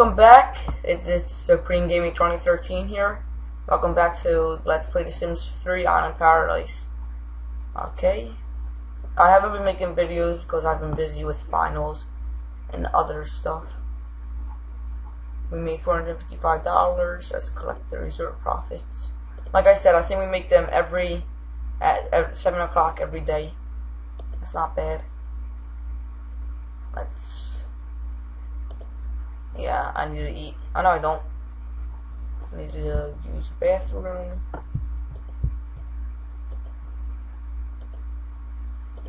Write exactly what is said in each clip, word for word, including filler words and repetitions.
Welcome back, it's Supreme Gaming twenty thirteen here. Welcome back to Let's Play The Sims three Island Paradise. Okay, I haven't been making videos because I've been busy with finals and other stuff. We made four hundred fifty-five dollars. Let's collect the reserve profits. Like I said, I think we make them every at, at seven o'clock every day. That's not bad. Let's... yeah, I need to eat. Oh, no, I don't. I need to use the bathroom.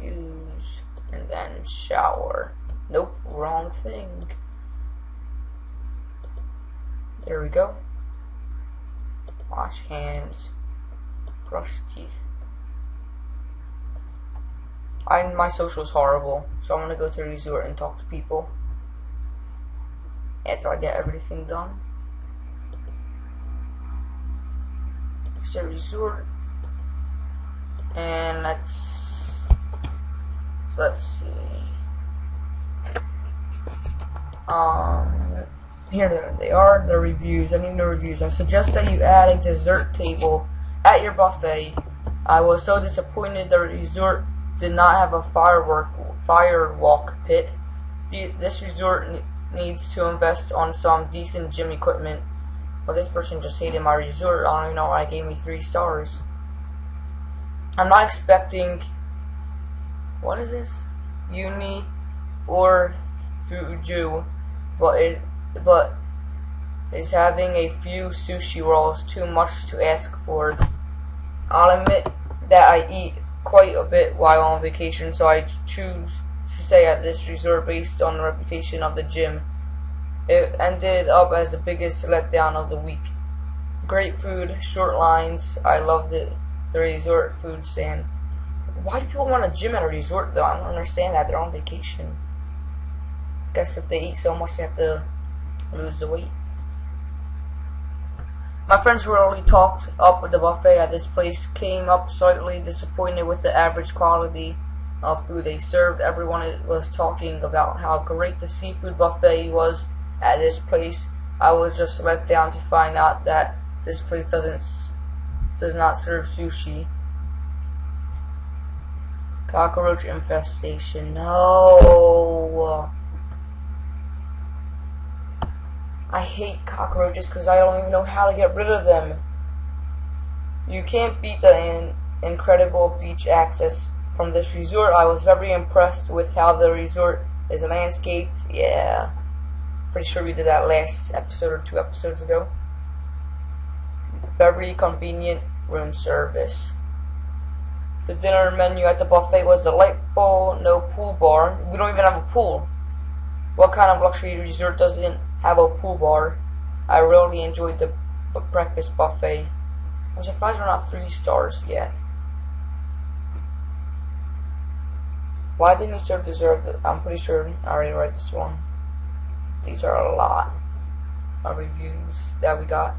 Use and then shower. Nope, wrong thing. There we go. Wash hands. Brush teeth. I my social is horrible, so I'm gonna go to the resort and talk to people after I get everything done. It's a resort, and let's let's see. Um, here they are. The reviews. I need the reviews. I suggest that you add a dessert table at your buffet. I was so disappointed the resort did not have a firework firewalk pit. The, this resort needs to invest on some decent gym equipment. Well, this person just hated my resort. I don't even know why they gave me three stars. I'm not expecting... what is this? Uni or Fuju, but it but is having a few sushi rolls too much to ask for. I'll admit that I eat quite a bit while on vacation, so I choose to stay at this resort based on the reputation of the gym. It ended up as the biggest letdown of the week. Great food, short lines. I loved it. The resort food stand. Why do people want a gym at a resort though? I don't understand that. They're on vacation. Guess if they eat so much, they have to lose the weight. My friends who already talked up at the buffet at this place came up slightly disappointed with the average quality of food they served. Everyone was talking about how great the seafood buffet was at this place. I was just let down to find out that this place doesn't does not serve sushi. Cockroach infestation. No. I hate cockroaches because I don't even know how to get rid of them. You can't beat the in incredible beach access from this resort. I was very impressed with how the resort is landscaped. Yeah, pretty sure we did that last episode or two episodes ago. Very convenient room service. The dinner menu at the buffet was delightful. No pool bar. We don't even have a pool. What kind of luxury resort doesn't have a pool bar? I really enjoyed the breakfast buffet. I'm surprised we're not three stars yet. Why didn't you serve dessert? I'm pretty sure I already read this one. These are a lot of reviews that we got.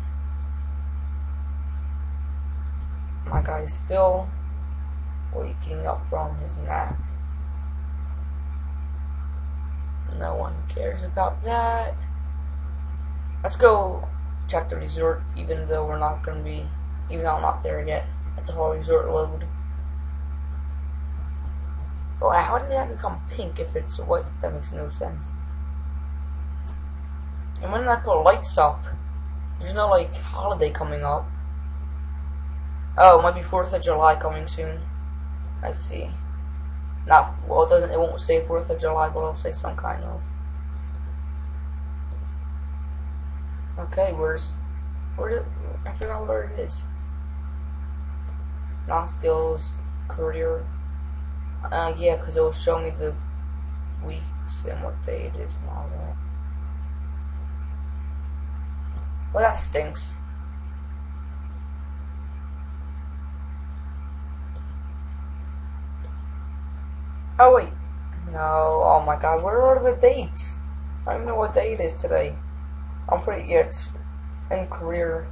My guy is still waking up from his nap. No one cares about that. Let's go check the resort, even though we're not gonna be, even though I'm not there yet. At the whole resort load. Well, how did that become pink if it's white? That makes no sense. And when did I put lights up? There's no like holiday coming up. Oh, it might be Fourth of July coming soon. Let's see. Not well. It doesn't. It won't say Fourth of July, but it'll say some kind of. Okay, where's where? Did, I forgot where it is. Non-skills career. Uh, yeah, because it will show me the weeks and what day it is and all that. Well, that stinks. Oh wait, no. Oh my God, where are the dates? I don't know what day it is today. I'm pretty yeah, it's in career,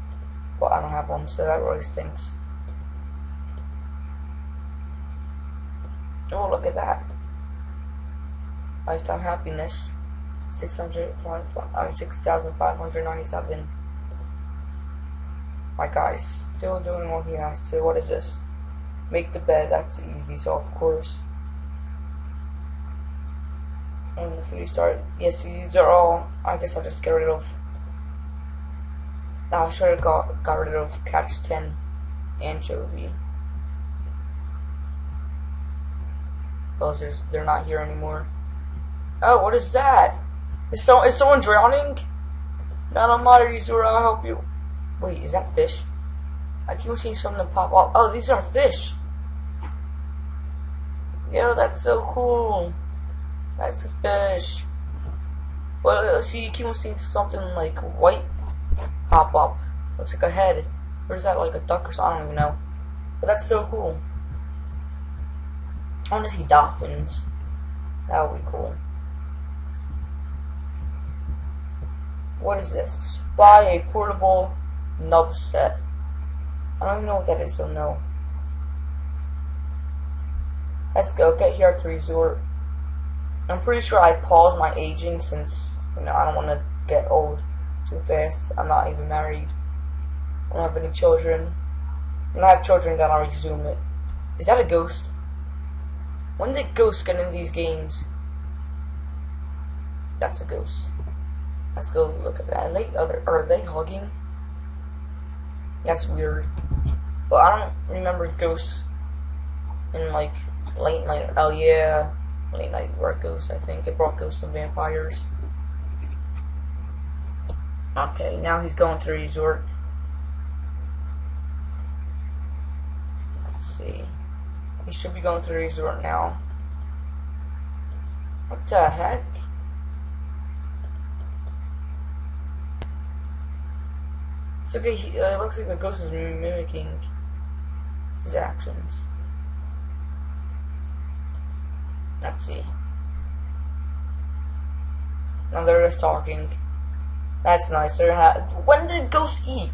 but I don't have one, so that really stinks. Oh, look at that. Lifetime happiness. six thousand five hundred ninety-seven. My guy's still doing what he has to. What is this? Make the bed, that's easy, so of course. And let's restart. Yes, these are all, I guess I'll just get rid of. I should have got, got rid of catch ten anchovy. Those are, they're not here anymore. Oh, what is that? Is, so, is someone drowning? Nanomatteries, or I'll help you. Wait, is that fish? I keep seeing something pop up. Oh, these are fish. Yo, that's so cool. That's a fish. Well, see, you keep seeing something like white pop up. Looks like a head. Or is that like a duck or something? I don't even know. But that's so cool. I want to see dolphins. That would be cool. What is this? Buy a portable nub set. I don't even know what that is, so no. Let's go get here at the resort. I'm pretty sure I paused my aging since, you know, I don't want to get old too fast. I'm not even married. I don't have any children. When I have children, then I'll resume it. Is that a ghost? When did ghosts get in these games? That's a ghost. Let's go look at that. Are they, are they, are they hugging? That's weird. But I don't remember ghosts in like late night. Oh yeah, late night brought ghosts. I think it brought ghosts and vampires. Okay, now he's going to the resort. Let's see. He should be going to the resort now. What the heck? It's okay, he, uh, it looks like the ghost is mimicking his actions. Let's see. Now they're just talking. That's nice. When did ghosts eat?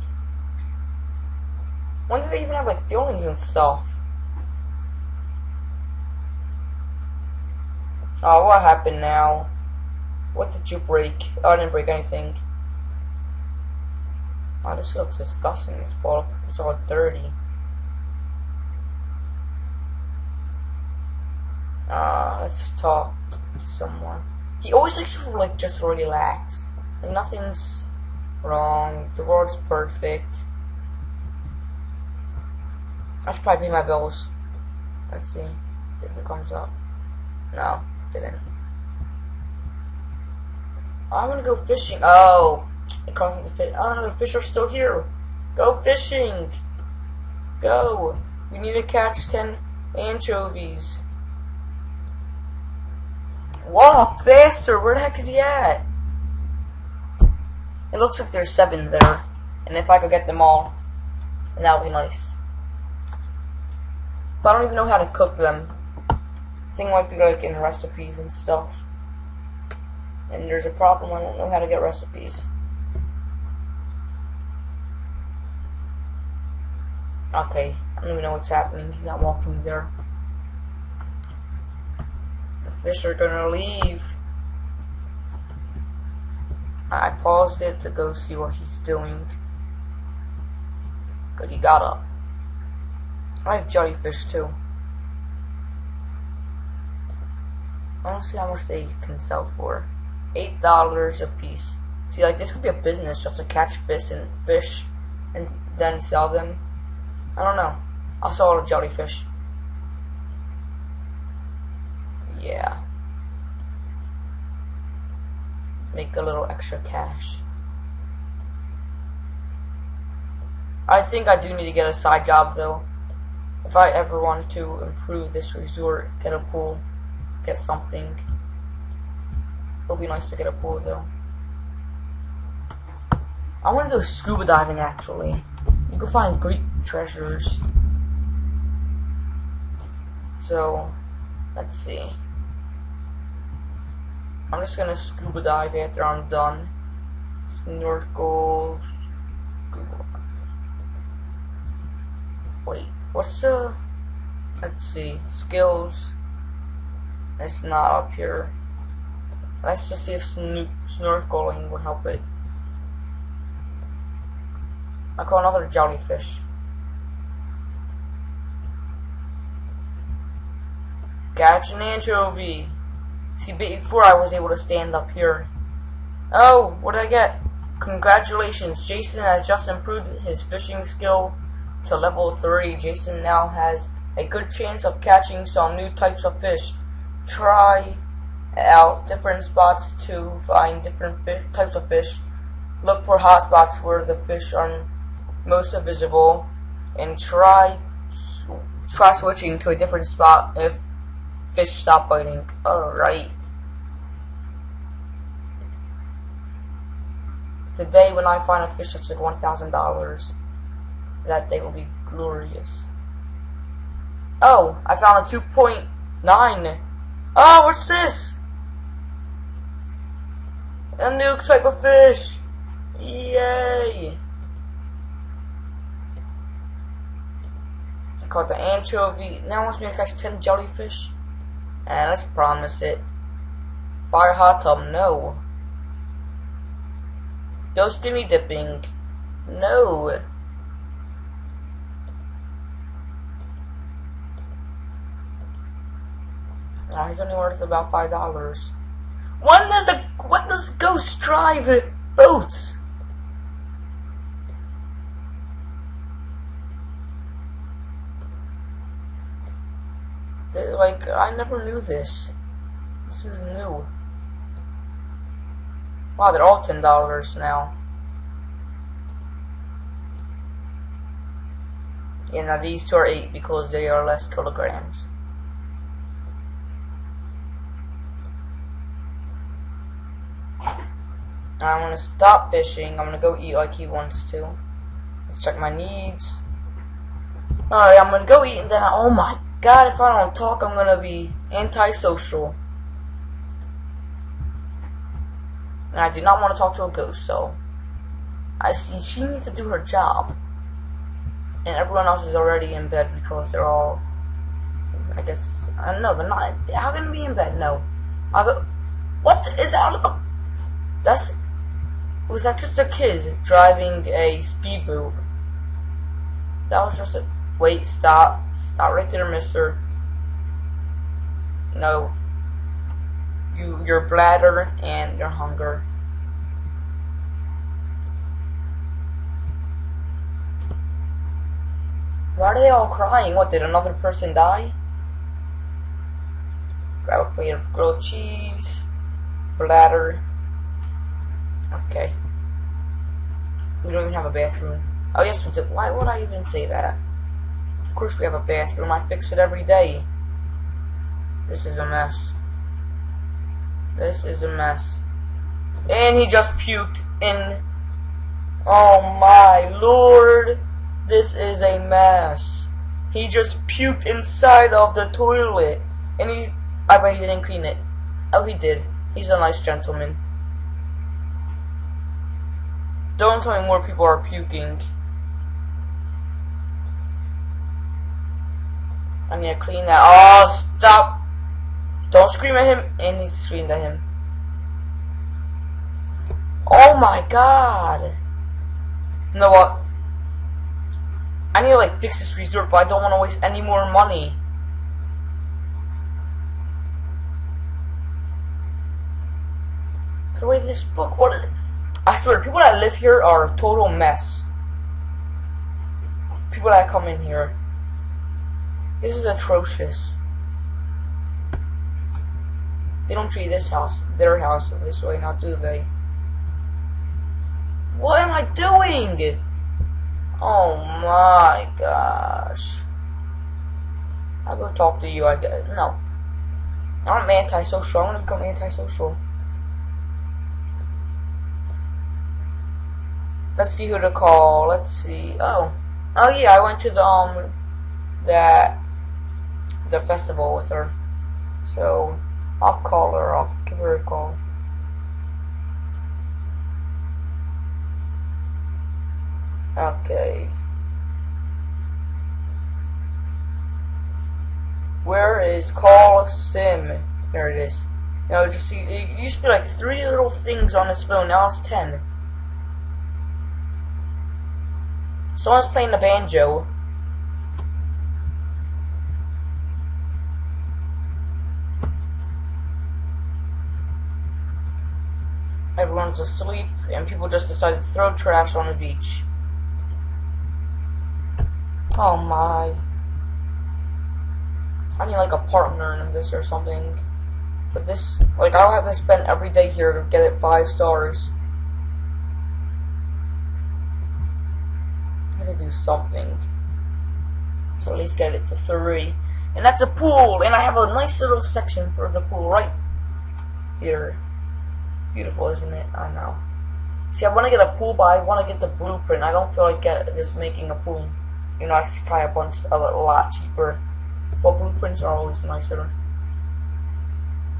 When did they even have like feelings and stuff? Oh, what happened now? What did you break? Oh, I didn't break anything. Wow, this looks disgusting, this ball. It's all dirty. Uh, let's talk to someone. He always likes to, like, just relax. Like, nothing's wrong. The world's perfect. I should probably pay my bills. Let's see if it comes up. No, didn't. I'm gonna go fishing. Oh! It crosses the fish. Oh no, the fish are still here. Go fishing. Go. We need to catch ten anchovies. Whoa, faster. Where the heck is he at? It looks like there's seven there. And if I could get them all, then that would be nice. But I don't even know how to cook them. I think it might be like in recipes and stuff. And there's a problem. I don't know how to get recipes. Okay, I don't even know what's happening. He's not walking there. The fish are gonna leave. I paused it to go see what he's doing. Good, he got up. I have jellyfish too. I don't see how much they can sell for. Eight dollars a piece. See, like this could be a business just to catch fish and fish, and then sell them. I don't know. I saw a jellyfish. Yeah. Make a little extra cash. I think I do need to get a side job though. If I ever want to improve this resort, get a pool, get something. It'll be nice to get a pool though. I want to go scuba diving actually. You can find great treasures. So, let's see. I'm just gonna scuba dive after I'm done. Snorkel. Scuba. Wait, what's the. Let's see. Skills. It's not up here. Let's just see if snor snorkeling will help it. I caught another jellyfish. Catch an anchovy. See, before I was able to stand up here. Oh, what did I get? Congratulations, Jason has just improved his fishing skill to level three. Jason now has a good chance of catching some new types of fish. Try out different spots to find different fish, types of fish. Look for hot spots where the fish are most visible, and try try switching to a different spot if fish stop biting. Alright. The day when I find a fish that's like one thousand dollars, that day will be glorious. Oh, I found a two point nine. Oh, what's this? A new type of fish. Yay. I caught the anchovy. Now it wants me to catch ten jellyfish. And let's promise it. Buy a hot tub. No. Go skinny dipping. No. Now oh, he's only worth about five dollars. What does a what does ghost drive boats? They're like, I never knew this. This is new. Wow, they're all ten dollars now. Yeah, now these two are eight because they are less kilograms. I'm gonna stop fishing. I'm gonna go eat like he wants to. Let's check my needs. Alright, I'm gonna go eat, and then I, oh my god, if I don't talk, I'm gonna be antisocial. And I do not want to talk to a ghost, so I see she needs to do her job. And everyone else is already in bed because they're all, I guess, I don't know, they're not, how can they be in bed? No. I'll go, what is that all about? That's, was that just a kid driving a speedboat? That was just a, wait, stop, stop right there, mister. No. You, your bladder and your hunger. Why are they all crying? What, did another person die? Grab a plate of grilled cheese, bladder. Okay. We don't even have a bathroom. Oh yes we do. Why would I even say that? Of course we have a bathroom. I fix it every day. This is a mess. This is a mess. And he just puked in. Oh my lord. This is a mess. He just puked inside of the toilet. And he... I bet he didn't clean it. Oh, he did. He's a nice gentleman. Don't tell me more people are puking. I'm gonna clean that. Oh, stop. Don't scream at him, and he screamed at him. Oh my god! You know what? I need to like fix this resort, but I don't want to waste any more money. Put away this book. What is it? I swear, people that live here are a total mess. People that come in here. This is atrocious. They don't treat this house, their house, this way now, do they? What am I doing? Oh my gosh. I'll go talk to you, I guess. No. I'm antisocial. I'm gonna become antisocial. Let's see who to call. Let's see. Oh. Oh yeah, I went to the, um, that, the festival with her. So I'll call her, I'll give her a call. Okay. Where is call sim? There it is. You know, just it used to be like three little things on his phone. Now it's ten. Someone's playing the banjo. Everyone's asleep, and people just decide to throw trash on the beach. Oh my. I need like a partner in this or something. But this, like, I'll have to spend every day here to get it five stars. I have to do something to at least get it to three. And that's a pool, and I have a nice little section for the pool right here. Beautiful, isn't it? I know. See, I want to get a pool, but I want to get the blueprint. I don't feel like get, just making a pool. You know, I should try a bunch of a lot cheaper. But blueprints are always nicer.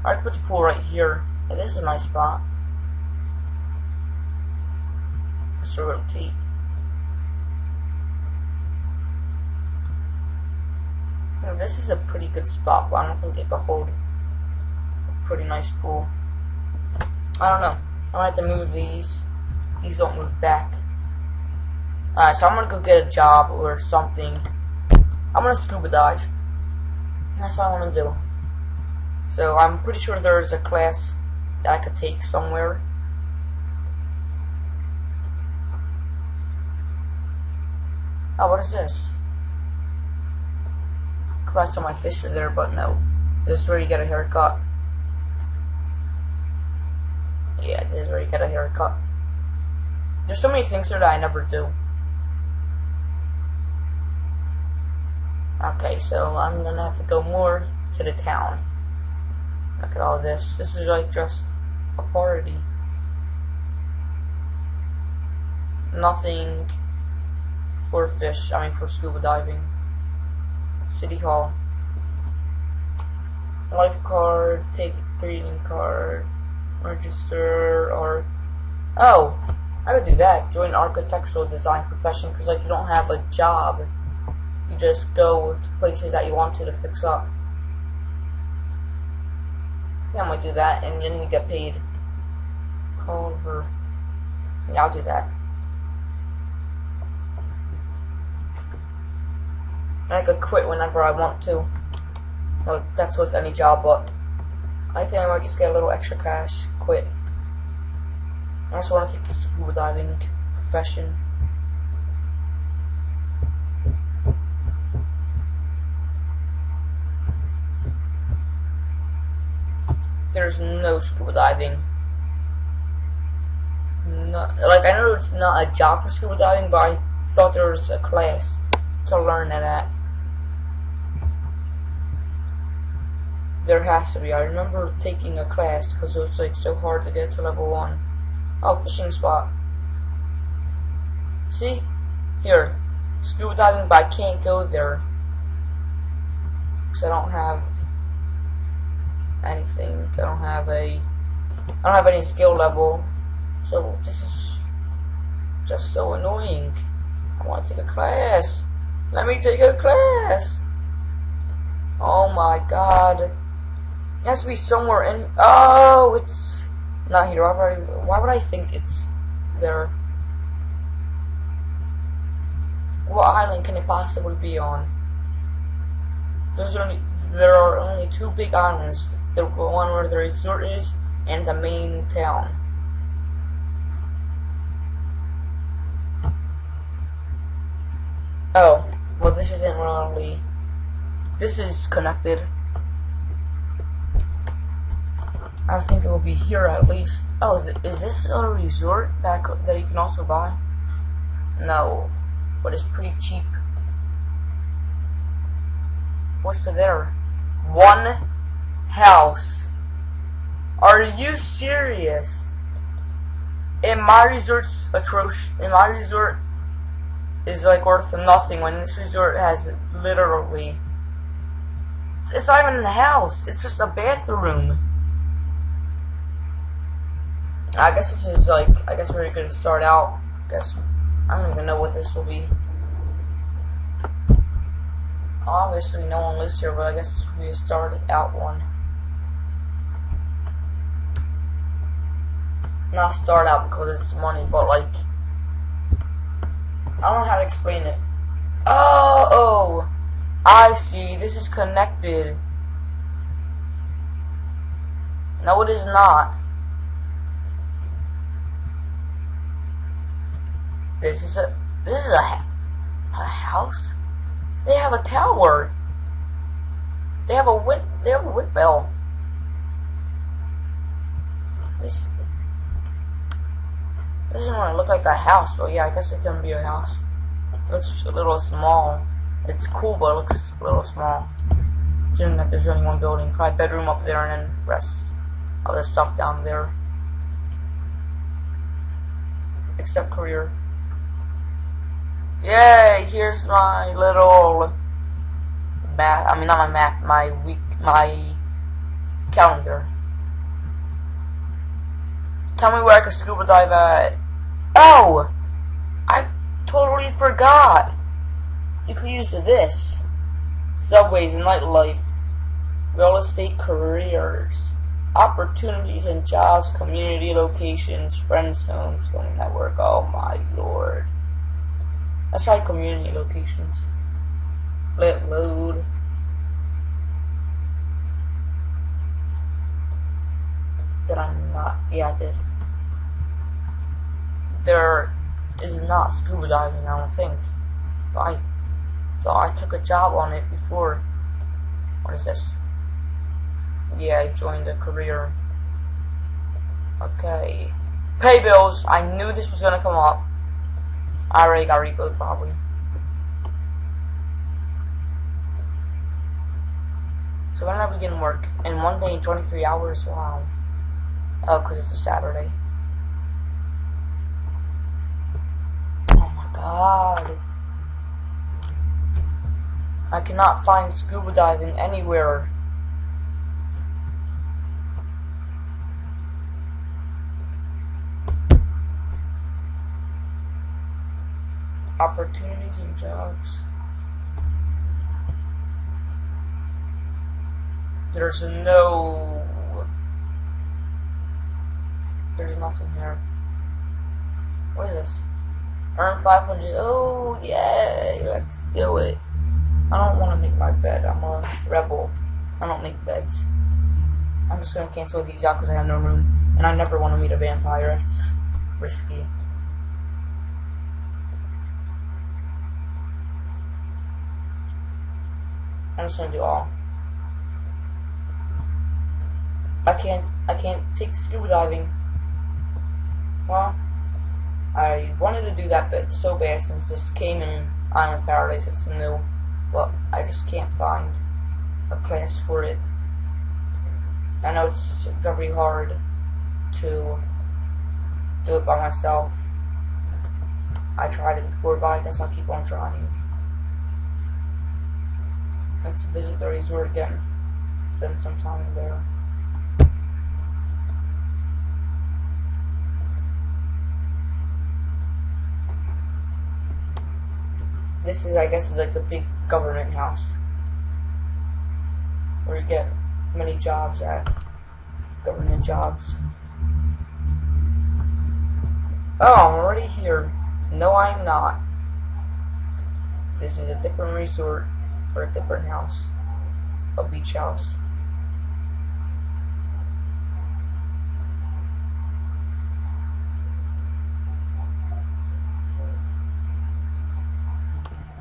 I'd put the pool right here. It is a nice spot. Let's rotate. Now, this is a pretty good spot, but I don't think it can hold a pretty nice pool. I don't know. I might have to move these. These don't move back. Alright, so I'm gonna go get a job or something. I'm gonna scuba dive. That's what I wanna do. So I'm pretty sure there is a class that I could take somewhere. Oh, what is this? I could saw my fish in there, but no. This is where you get a haircut. Yeah, this is where you get a haircut. There's so many things here that I never do. Okay, so I'm gonna have to go more to the town. Look at all this. This is like just a party. Nothing for fish, I mean for scuba diving. City Hall. Life card, take greeting card. Register or oh, I would do that. Join architectural design profession because like you don't have a job, you just go to places that you want to to fix up. Yeah, I might do that, and then you get paid. Call her. Yeah, I'll do that. And I could quit whenever I want to. Well, that's with any job, but. I think I might just get a little extra cash, quit. I also want to take the scuba diving profession. There's no scuba diving. No, like, I know it's not a job for scuba diving, but I thought there was a class to learn that at. There has to be. I remember taking a class because it was like so hard to get to level one. Oh, fishing spot. See? Here. Scuba diving, but I can't go there. Because I don't have anything. I don't have a... I don't have any skill level. So, this is just so annoying. I want to take a class. Let me take a class. Oh my god. It has to be somewhere in. Oh, it's not here. Why would I, why would I think it's there? What island can it possibly be on? There's only there are only two big islands: the one where the resort is and the main town. Oh, well, this isn't really. This is connected. I think it will be here at least. Oh, is, it, is this a resort that, that you can also buy? No, but it's pretty cheap. What's there? One house. Are you serious? And my resort's atrocious. And my resort is like worth nothing when this resort has literally. It's not even a house. It's just a bathroom. I guess this is like, I guess we're gonna start out. I guess, I don't even know what this will be. Obviously no one lives here, but I guess this will be a start out one. not start out because it's money, but like, I don't know how to explain it. Oh, oh, I see. This is connected. No, it is not. This is a this is a a house. They have a tower. They have a wind. They have a wind bell. This doesn't want to look like a house, but yeah, I guess it can be a house. It looks a little small. It's cool, but it looks a little small. Assuming that there's only one building, probably bedroom up there, and then rest of the stuff down there. Except career. Yay! Here's my little map. I mean, not my map. My week. My calendar. Tell me where I can scuba dive at. Oh! I totally forgot! You could use this. Subways and nightlife. Real estate careers. Opportunities and jobs, community locations, friends' homes, going network. Oh my lord. That's like community locations. Let load. Did I not? Yeah, I did. There is not scuba diving, I don't think. But I thought I took a job on it before. What is this? Yeah, I joined a career. Okay. Pay bills. I knew this was gonna come up. I already got repoed, probably. So when I begin work? In one day, twenty-three hours? Wow. Oh, because it's a Saturday. Oh my god. I cannot find scuba diving anywhere. Opportunities and jobs. There's no... There's nothing here. What is this? Earn five hundred. Oh, yay. Let's do it. I don't want to make my bed. I'm a rebel. I don't make beds. I'm just going to cancel these out because I have no room. And I never want to meet a vampire. It's risky. I'm just gonna do all. I can't. I can't take scuba diving. Well, I wanted to do that, but so bad since this came in Island Paradise. It's new, but I just can't find a class for it. I know it's very hard to do it by myself. I tried it before, but I guess I'll keep on trying. Let's visit the resort again. Spend some time there. This is, I guess, is like the big government house where you get many jobs at. Government jobs. Oh, I'm already here. No, I'm not. This is a different resort. Or a different house, a beach house.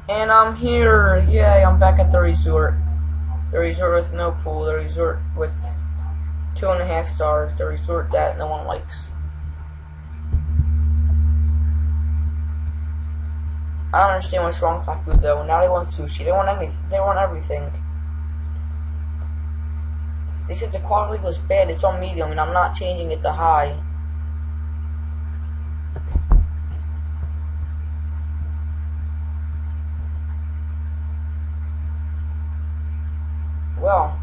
And I'm here, yay, I'm back at the resort. The resort with no pool, the resort with two and a half stars, the resort that no one likes. I don't understand what's wrong with my food though. Now they want sushi. They want anything. They want everything. They said the quality was bad. It's on medium, and I'm not changing it to high. Well,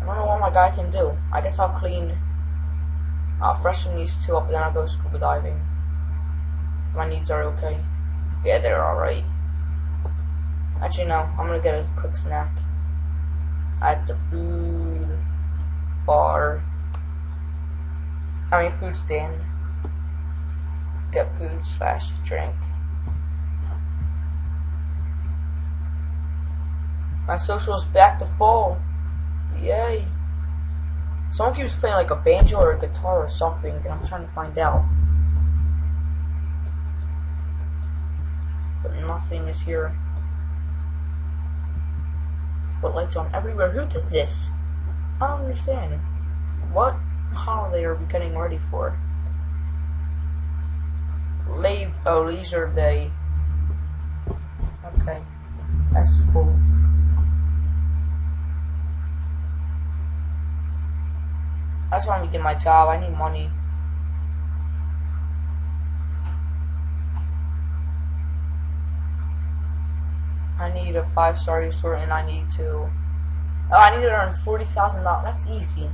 I don't know what my guy can do. I guess I'll clean. I'll freshen these two up, and then I'll go scuba diving. My needs are okay. Yeah, they're alright. Actually, no. I'm gonna get a quick snack at the food bar. I mean food stand. Get food slash drink. My social's back to full. Yay. Someone keeps playing like a banjo or a guitar or something, and I'm trying to find out. But nothing is here. Put lights on everywhere. Who did this? I don't understand. What holiday are we getting ready for? Leave a oh, leisure day. Okay. That's cool. I just want to get my job. I need money. I need a five-star resort, and I need to. Oh, I need to earn forty thousand dollars. That's easy.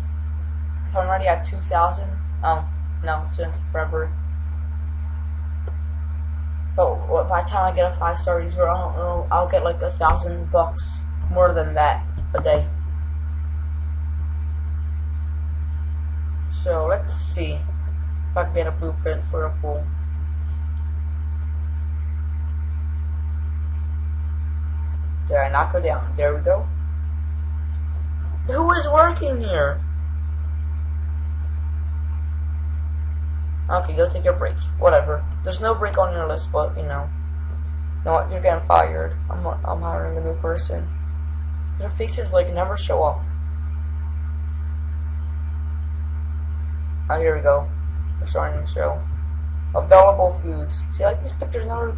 I'm already at two thousand. Oh no, it's been forever. But by the time I get a five-star resort, I don't know. I'll get like a thousand bucks more than that a day. So let's see if I can get a blueprint for a pool. Did I not go down? There we go. Who is working here? Okay, go take a break. Whatever. There's no break on your list, but you know. You know what? You're getting fired. I'm I'm hiring a new person. Their faces like never show up. Oh, here we go. We're starting to show. Available foods. See, like, these pictures never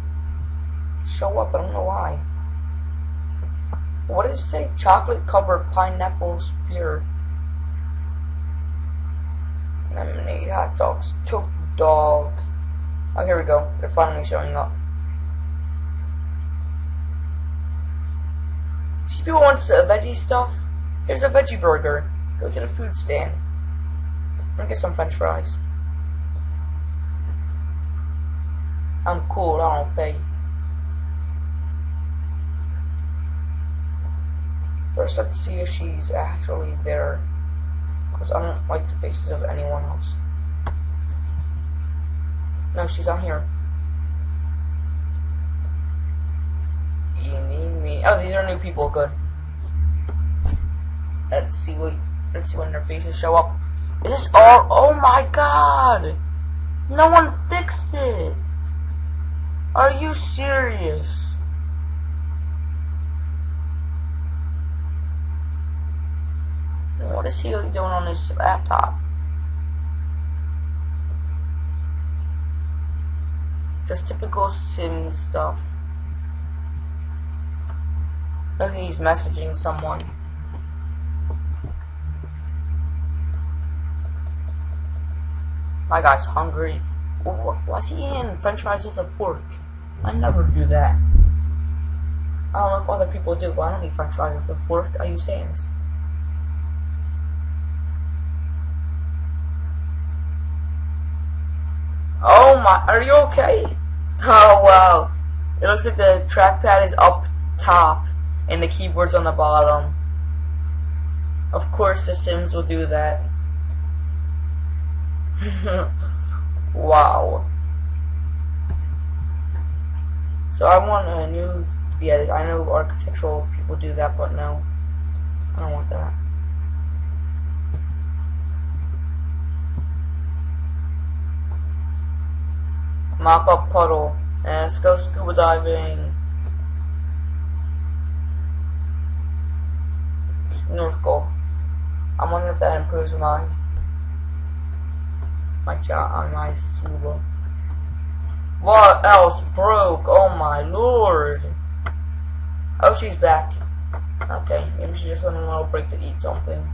show up. I don't know why. What does it say? Chocolate covered pineapple spear. Lemonade, hot dogs, took dog. Oh, here we go. They're finally showing up. See, people want uh, veggie stuff. Here's a veggie burger. Go to the food stand. I'm gonna get some french fries. I'm cool, I don't pay. First, let's see if she's actually there. Because I don't like the faces of anyone else. No, she's not here. You need me. Oh, these are new people, good. Let's see what let's see when their faces show up. This all, oh my god! No one fixed it! Are you serious? What is he doing on his laptop? Just typical Sim stuff. Look, he's messaging someone. My guy's hungry. Ooh, why is he eating french fries with a fork? I never do that. I don't know if other people do, but I don't eat french fries with a fork. I use hands. Oh my, are you okay? Oh wow. It looks like the trackpad is up top and the keyboard's on the bottom. Of course the Sims will do that. Wow. So I want a new, yeah, I know architectural people do that, but no, I don't want that. Mop up puddle, and let's go scuba diving. Snorkel. I wonder if that improves my my job on my scuba. What else broke? Oh my lord! Oh, she's back. Okay, maybe she just went on a little break to eat something.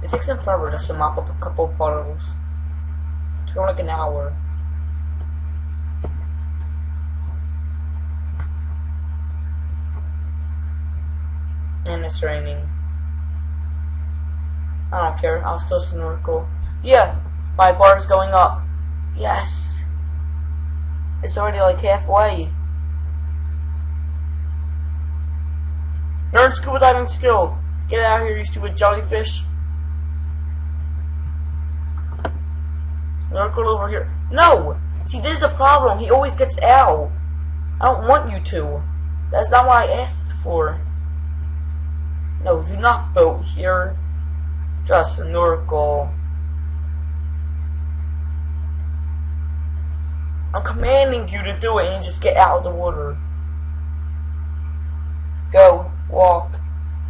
It takes them forever just to mop up a couple of puddles. It took them like an hour. And it's raining. I don't care, I'll still snorkel. Yeah, my bar is going up. Yes! It's already like halfway. Learn scuba diving skill. Get out of here, you stupid jellyfish. Learn code over here. No! See, this is a problem. He always gets out. I don't want you to. That's not what I asked for. No, do not boat here. Just snorkel. I'm commanding you to do it and you just get out of the water. Go. Walk.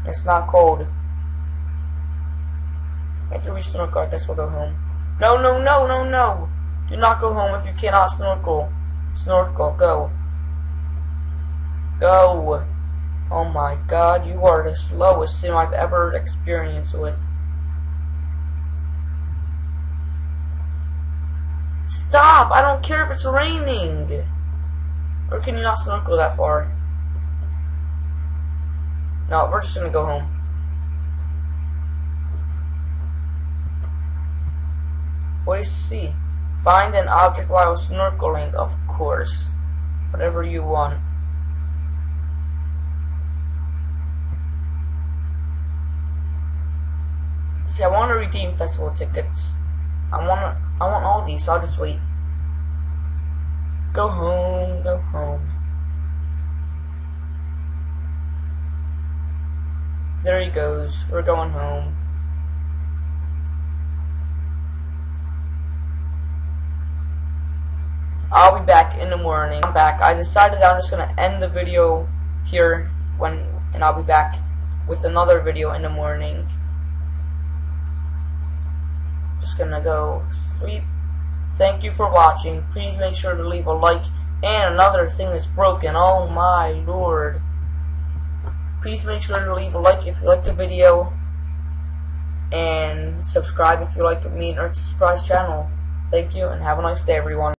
It's not cold. I have to reach snorkel. I guess we'll go home. No, no, no, no, no. Do not go home if you cannot snorkel. Snorkel. Go. Go. Oh my god, you are the slowest sim I've ever experienced with. Stop! I don't care if it's raining! Or can you not snorkel that far? No, we're just gonna go home. What do you see? Find an object while snorkeling, of course. Whatever you want. See, I want to redeem festival tickets. I want I want all these, so I'll just wait. Go home, go home. There he goes. We're going home. I'll be back in the morning. I'm back. I decided I'm just gonna end the video here when and I'll be back with another video in the morning. Just gonna go sleep. Thank you for watching. Please make sure to leave a like. And another thing is broken. Oh my lord. Please make sure to leave a like if you like the video. And subscribe if you like me and Earth's Surprise channel. Thank you and have a nice day, everyone.